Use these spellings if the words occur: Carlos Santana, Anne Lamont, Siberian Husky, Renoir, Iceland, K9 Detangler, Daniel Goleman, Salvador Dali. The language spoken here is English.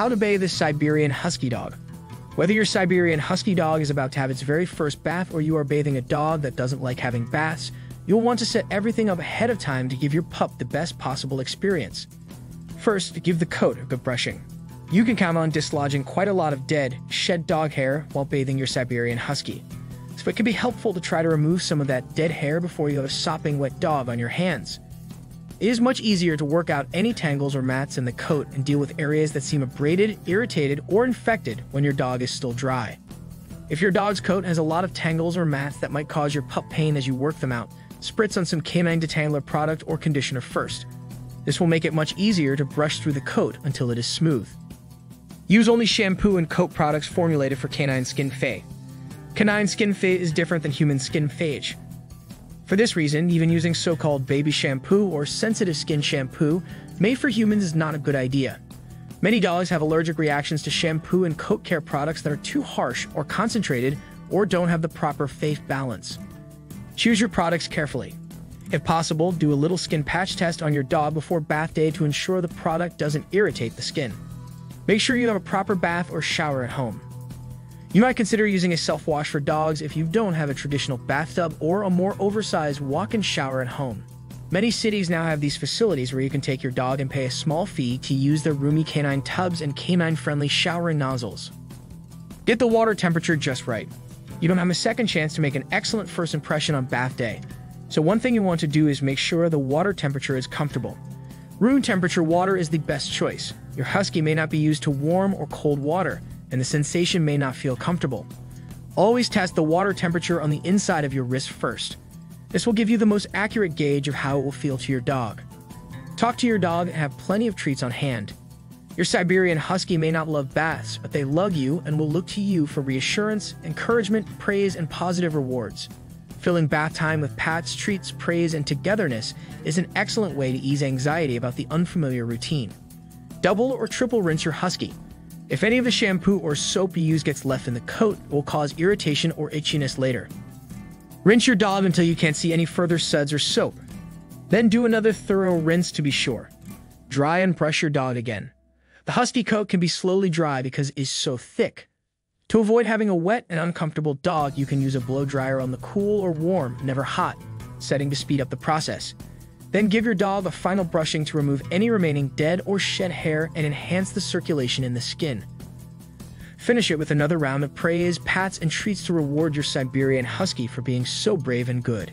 How to bathe this Siberian Husky dog. Whether your Siberian Husky dog is about to have its very first bath or you are bathing a dog that doesn't like having baths, you'll want to set everything up ahead of time to give your pup the best possible experience. First, give the coat a good brushing. You can count on dislodging quite a lot of dead, shed dog hair while bathing your Siberian Husky, so it can be helpful to try to remove some of that dead hair before you have a sopping wet dog on your hands. It is much easier to work out any tangles or mats in the coat and deal with areas that seem abraded, irritated, or infected when your dog is still dry. If your dog's coat has a lot of tangles or mats that might cause your pup pain as you work them out, spritz on some K9 Detangler product or conditioner first. This will make it much easier to brush through the coat until it is smooth. Use only shampoo and coat products formulated for canine skin fade. Canine skin fade is different than human skin phage. For this reason, even using so-called baby shampoo or sensitive skin shampoo made for humans is not a good idea. Many dogs have allergic reactions to shampoo and coat care products that are too harsh or concentrated or don't have the proper phage balance. Choose your products carefully. If possible, do a little skin patch test on your dog before bath day to ensure the product doesn't irritate the skin. Make sure you have a proper bath or shower at home. You might consider using a self-wash for dogs if you don't have a traditional bathtub or a more oversized walk-in shower at home. Many cities now have these facilities where you can take your dog and pay a small fee to use their roomy canine tubs and canine-friendly shower and nozzles. Get the water temperature just right. You don't have a second chance to make an excellent first impression on bath day, so one thing you want to do is make sure the water temperature is comfortable. Room temperature water is the best choice. Your husky may not be used to warm or cold water, and the sensation may not feel comfortable. Always test the water temperature on the inside of your wrist first. This will give you the most accurate gauge of how it will feel to your dog. Talk to your dog and have plenty of treats on hand. Your Siberian Husky may not love baths, but they love you and will look to you for reassurance, encouragement, praise, and positive rewards. Filling bath time with pats, treats, praise, and togetherness is an excellent way to ease anxiety about the unfamiliar routine. Double or triple rinse your husky. If any of the shampoo or soap you use gets left in the coat, it will cause irritation or itchiness later. Rinse your dog until you can't see any further suds or soap. Then do another thorough rinse to be sure. Dry and brush your dog again. The husky coat can be slowly dry because it is so thick. To avoid having a wet and uncomfortable dog, you can use a blow dryer on the cool or warm, never hot, setting to speed up the process. Then give your dog a final brushing to remove any remaining dead or shed hair and enhance the circulation in the skin. Finish it with another round of praise, pats, and treats to reward your Siberian Husky for being so brave and good.